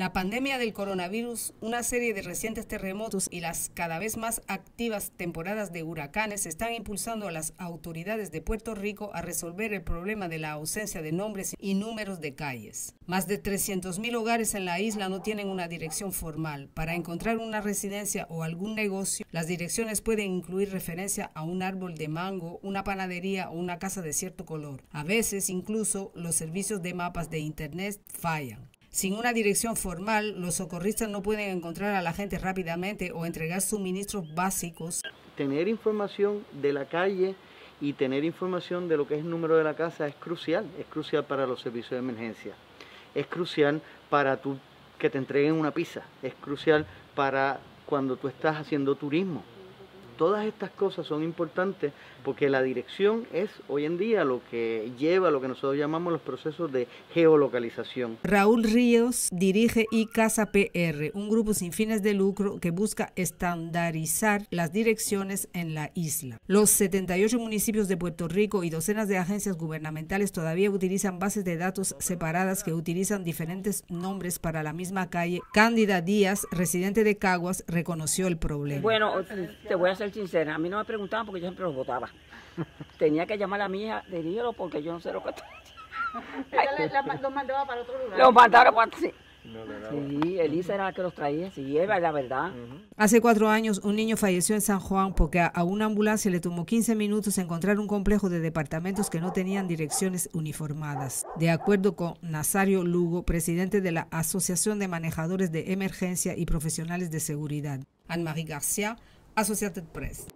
La pandemia del coronavirus, una serie de recientes terremotos y las cada vez más activas temporadas de huracanes están impulsando a las autoridades de Puerto Rico a resolver el problema de la ausencia de nombres y números de calles. Más de 300.000 hogares en la isla no tienen una dirección formal. Para encontrar una residencia o algún negocio, las direcciones pueden incluir referencia a un árbol de mango, una panadería o una casa de cierto color. A veces, incluso, los servicios de mapas de internet fallan. Sin una dirección formal, los socorristas no pueden encontrar a la gente rápidamente o entregar suministros básicos. Tener información de la calle y tener información de lo que es el número de la casa es crucial para los servicios de emergencia. Es crucial para que te entreguen una pizza, es crucial para cuando tú estás haciendo turismo. Todas estas cosas son importantes porque la dirección es hoy en día lo que lleva lo que nosotros llamamos los procesos de geolocalización. Raúl Ríos dirige ICASAPR, un grupo sin fines de lucro que busca estandarizar las direcciones en la isla. Los 78 municipios de Puerto Rico y docenas de agencias gubernamentales todavía utilizan bases de datos separadas que utilizan diferentes nombres para la misma calle. Cándida Díaz, residente de Caguas, reconoció el problema. Bueno, te voy a hacer sincera, a mí no me preguntaban porque yo siempre los votaba. Tenía que llamar a mi hija de dinero porque yo no sé lo que los mandaba para otro lugar. Los mandaron para otro lugar. Sí, Elisa era la que los traía, sí, era la verdad. Hace 4 años un niño falleció en San Juan porque a una ambulancia le tomó 15 minutos encontrar un complejo de departamentos que no tenían direcciones uniformadas. De acuerdo con Nazario Lugo, presidente de la Asociación de Manejadores de Emergencia y Profesionales de Seguridad. Anne-Marie García, Associated Press.